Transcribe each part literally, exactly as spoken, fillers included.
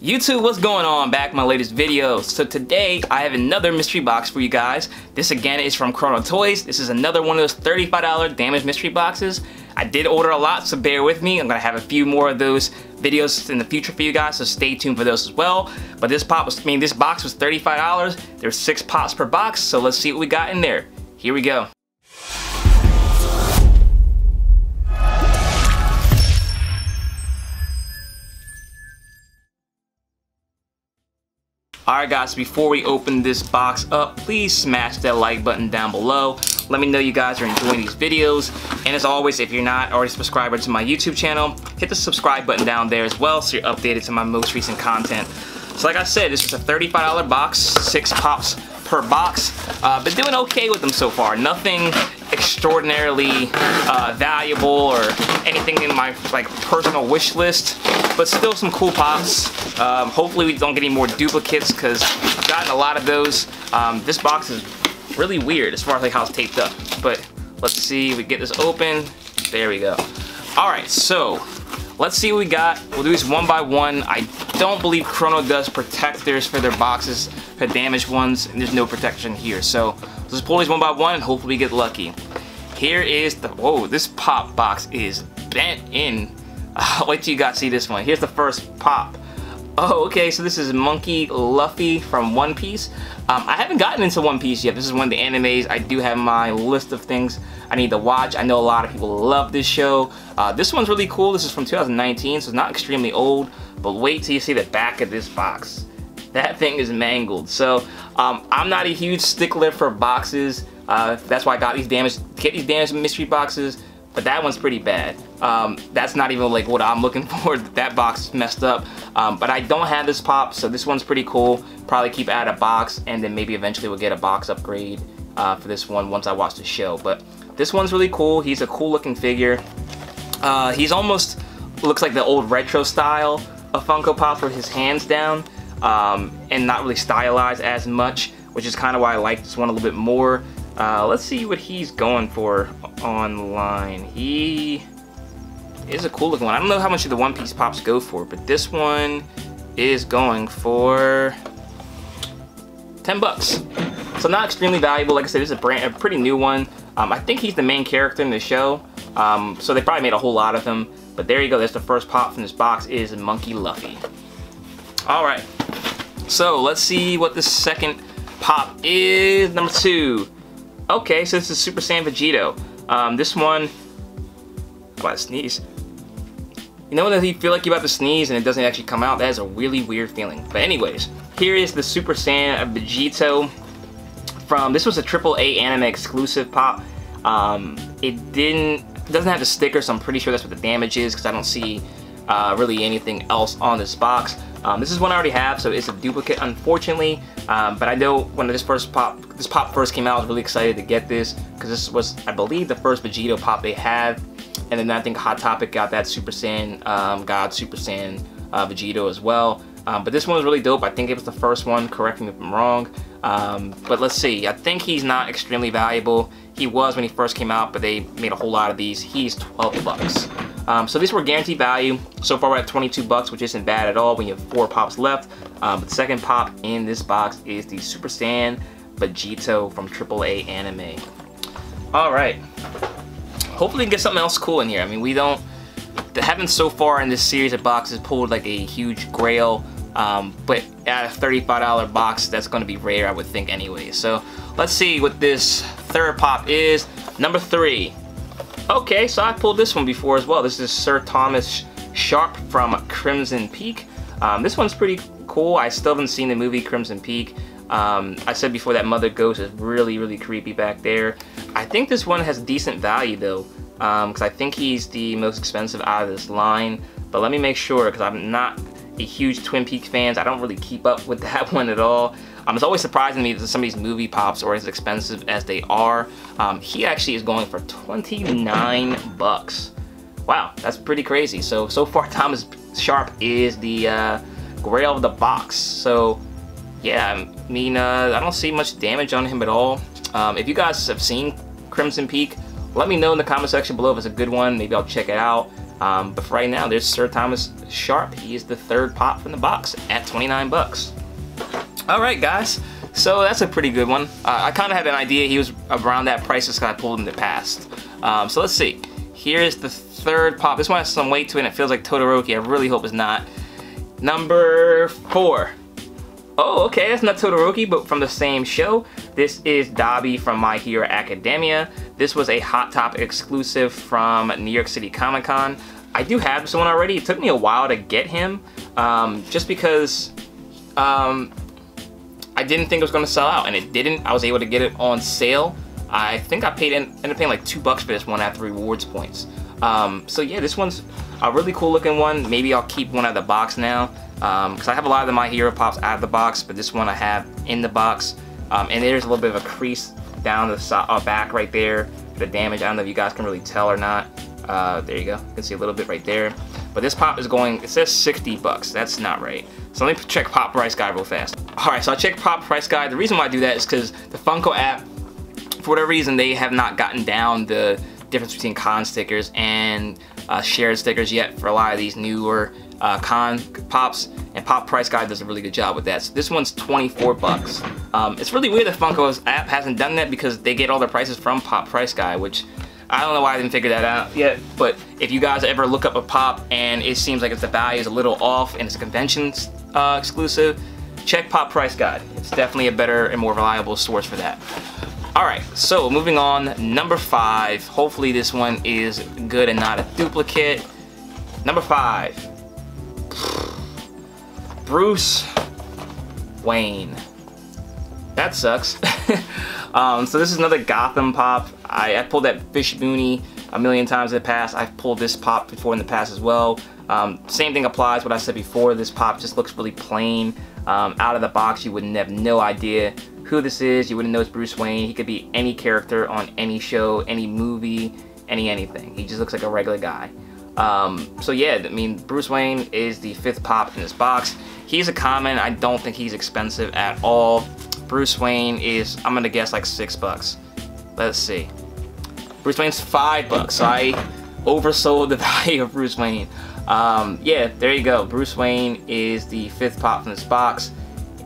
YouTube, what's going on? Back my latest videos. So today I have another mystery box for you guys. This again is from Chrono Toys. This is another one of those thirty-five dollar damaged mystery boxes. I did order a lot, so bear with me. I'm gonna have a few more of those videos in the future for you guys, so stay tuned for those as well. But this pop was, I mean, this box was thirty-five dollars. There's six pops per box, so let's see what we got in there. Here we go. Alright guys, before we open this box up, please smash that like button down below. Let me know you guys are enjoying these videos. And as always, if you're not already a subscriber to my YouTube channel, hit the subscribe button down there as well so you're updated to my most recent content. So like I said, this is a thirty-five dollar box, six pops per box. Uh, been doing okay with them so far. Nothing extraordinarily uh, valuable or anything in my like personal wish list, but still some cool pops. Um, hopefully we don't get any more duplicates because I've gotten a lot of those. Um, this box is really weird as far as like how it's taped up, but let's see if we get this open. There we go. Alright, so let's see what we got. We'll do these one by one. I don't believe Chrono does protectors for their boxes, for damaged ones, and there's no protection here. So let's pull these one by one and hopefully we get lucky. Here is the, whoa, this pop box is bent in. Uh, wait till you guys see this one. Here's the first pop. Oh, okay, so this is Monkey Luffy from One Piece. Um, I haven't gotten into One Piece yet. This is one of the animes. I do have my list of things I need to watch. I know a lot of people love this show. Uh, this one's really cool. This is from two thousand nineteen, so it's not extremely old, but wait till you see the back of this box. That thing is mangled. So um, I'm not a huge stickler for boxes. Uh, that's why I got these damaged, get these damaged mystery boxes. But that one's pretty bad. Um, that's not even like what I'm looking for. That box is messed up. Um, but I don't have this pop, so this one's pretty cool. Probably keep it out of box, and then maybe eventually we'll get a box upgrade uh, for this one once I watch the show. But this one's really cool. He's a cool looking figure. Uh, he's almost looks like the old retro style of Funko Pop with his hands down. Um, and not really stylized as much, which is kind of why I like this one a little bit more. Uh, let's see what he's going for online. He is a cool looking one. I don't know how much of the One Piece pops go for, but this one is going for ten bucks. So not extremely valuable. Like I said, this is a, brand, a pretty new one. Um, I think he's the main character in the show, um, so they probably made a whole lot of him. But there you go. That's the first pop from this box is Monkey Luffy. All right. So let's see what the second pop is. Number two. Okay, so this is Super Saiyan Vegito. Um, this one, I'm about to sneeze. You know when you feel like you're about to sneeze and it doesn't actually come out? That is a really weird feeling. But anyways, here is the Super Saiyan Vegito from, this was a Triple A Anime exclusive pop. Um, it didn't, it doesn't have the sticker, so I'm pretty sure that's what the damage is because I don't see uh, really anything else on this box. Um, this is one I already have, so it's a duplicate, unfortunately. Um, but I know when this first pop, this pop first came out, I was really excited to get this because this was, I believe, the first Vegito pop they had. And then I think Hot Topic got that Super Saiyan um, God Super Saiyan uh, Vegito as well. Um, but this one was really dope. I think it was the first one. Correct me if I'm wrong. Um, but let's see. I think he's not extremely valuable. He was when he first came out, but they made a whole lot of these. He's twelve bucks. Um, so these were guaranteed value. So far we're at twenty-two bucks, which isn't bad at all when you have four pops left. Um, but the second pop in this box is the Super Saiyan Vegito from Triple A Anime. All right. Hopefully we can get something else cool in here. I mean, we don't, haven't so far in this series of boxes pulled like a huge grail, um, but at a thirty-five dollar box, that's going to be rare, I would think, anyway. So let's see what this third pop is. Number three. Okay, so I pulled this one before as well. This is Sir Thomas Sharp from Crimson Peak. Um, this one's pretty cool. I still haven't seen the movie Crimson Peak. Um, I said before that Mother Ghost is really, really creepy back there. I think this one has decent value though, because um, I think he's the most expensive out of this line. But let me make sure, because I'm not a huge Twin Peaks fan. I don't really keep up with that one at all. Um, it's always surprising to me that some of these movie pops are as expensive as they are. Um, he actually is going for twenty-nine bucks. Wow, that's pretty crazy. So, so far Thomas Sharp is the uh, grail of the box. So yeah, I mean, uh, I don't see much damage on him at all. Um, if you guys have seen Crimson Peak, let me know in the comment section below if it's a good one. Maybe I'll check it out. Um, but for right now, there's Sir Thomas Sharp. He is the third pop from the box at twenty-nine bucks. All right, guys. So that's a pretty good one. Uh, I kind of had an idea he was around that price because I pulled in the past. Um, so let's see. Here's the third pop. This one has some weight to it and it feels like Todoroki. I really hope it's not. Number four. Oh, okay, that's not Todoroki, but from the same show. This is Dabi from My Hero Academia. This was a Hot Topic exclusive from New York City Comic Con. I do have this one already. It took me a while to get him, um, just because um, I didn't think it was gonna sell out, and it didn't. I was able to get it on sale. I think I paid, ended up paying like two bucks for this one after rewards points. Um, so yeah, this one's a really cool looking one. Maybe I'll keep one out of the box now, because um, I have a lot of the My Hero Pops out of the box, but this one I have in the box. Um, and there's a little bit of a crease down the so uh, back right there, the damage. I don't know if you guys can really tell or not. Uh, there you go, you can see a little bit right there. But this pop is going, it says sixty bucks, that's not right. So let me check Pop Price Guide real fast. All right, so I checked Pop Price Guide. The reason why I do that is because the Funko app, for whatever reason, they have not gotten down the difference between con stickers and uh, shared stickers yet for a lot of these newer uh, con pops, and Pop Price Guide does a really good job with that. So this one's twenty-four bucks. Um, it's really weird that Funko's app hasn't done that because they get all their prices from Pop Price Guide, which I don't know why I didn't figure that out yet. But if you guys ever look up a pop and it seems like it's the value is a little off and it's a convention uh, exclusive, check Pop Price Guide. It's definitely a better and more reliable source for that. Alright, so moving on, number five. Hopefully this one is good and not a duplicate. Number five. Bruce Wayne. That sucks. um, so this is another Gotham pop. I, I pulled that Fish Mooney a million times in the past. I've pulled this pop before in the past as well. Um, same thing applies to what I said before. This pop just looks really plain. Um, out of the box, you would have no idea who this is. You wouldn't know it's Bruce Wayne. He could be any character on any show, any movie, any anything. He just looks like a regular guy. Um, so yeah, I mean, Bruce Wayne is the fifth pop in this box. He's a common. I don't think he's expensive at all. Bruce Wayne is, I'm gonna guess, like six bucks. Let's see. Bruce Wayne's five bucks. So I oversold the value of Bruce Wayne. Um, yeah, there you go. Bruce Wayne is the fifth pop in this box.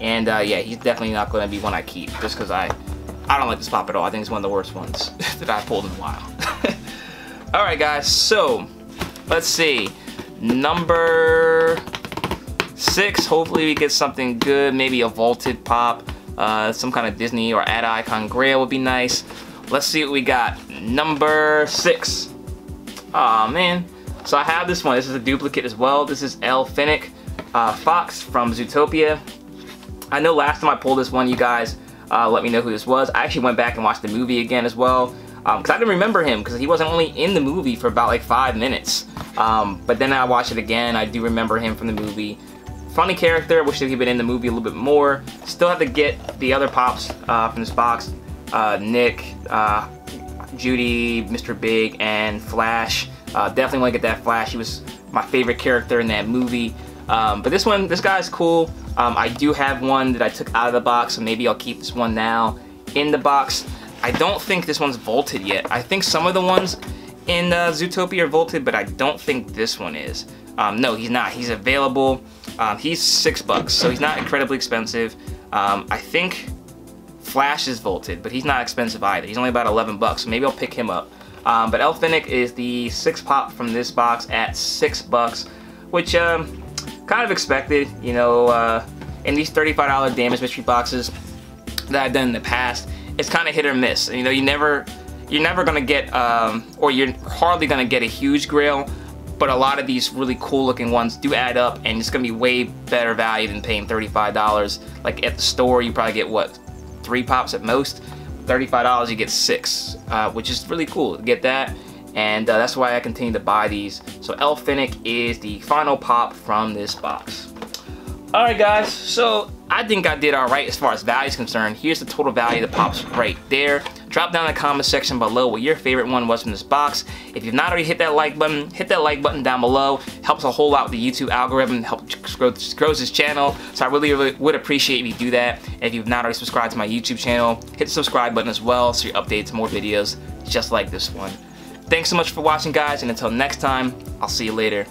And uh, yeah, he's definitely not going to be one I keep just because I, I don't like this pop at all. I think it's one of the worst ones that I've pulled in a while. All right, guys. So let's see. Number six. Hopefully we get something good. Maybe a vaulted pop. Uh, some kind of Disney or Ad Icon Grail would be nice. Let's see what we got. Number six. Aw, man. So I have this one. This is a duplicate as well. This is L. Finnick, uh, Fox from Zootopia. I know last time I pulled this one, you guys uh, let me know who this was. I actually went back and watched the movie again as well, because um, I didn't remember him, because he wasn't only in the movie for about like five minutes. Um, but then I watched it again. I do remember him from the movie. Funny character. Wish he'd been in the movie a little bit more. Still have to get the other pops uh, from this box. Uh, Nick, uh, Judy, Mister Big, and Flash. Uh, definitely want to get that Flash. He was my favorite character in that movie. Um, but this one, this guy's cool. Um, I do have one that I took out of the box, so maybe I'll keep this one now in the box. I don't think this one's vaulted yet. I think some of the ones in uh, Zootopia are vaulted, but I don't think this one is. Um, no, he's not. He's available. Um, he's six bucks, so he's not incredibly expensive. Um, I think Flash is vaulted, but he's not expensive either. He's only about eleven bucks, so maybe I'll pick him up. Um, but L. Finnick is the sixth pop from this box at six bucks, which... Um, kind of expected, you know, uh, in these thirty-five dollar damage mystery boxes that I've done in the past, it's kind of hit or miss. You know, you never, you're never gonna get, um, or you're hardly gonna get a huge grail, but a lot of these really cool looking ones do add up, and it's gonna be way better value than paying thirty-five dollars. Like at the store, you probably get what, three pops at most? thirty-five dollars, you get six, uh, which is really cool. Get that. And uh, that's why I continue to buy these. So L. Finnick is the final pop from this box. All right, guys, so I think I did all right as far as value is concerned. Here's the total value of the pops right there. Drop down in the comment section below what your favorite one was from this box. If you've not already hit that like button, hit that like button down below. Helps a whole lot with the YouTube algorithm, helps grow, grows this channel. So I really, really would appreciate if you do that. And if you've not already subscribed to my YouTube channel, hit the subscribe button as well so you're updated to more videos just like this one. Thanks so much for watching, guys, and until next time, I'll see you later.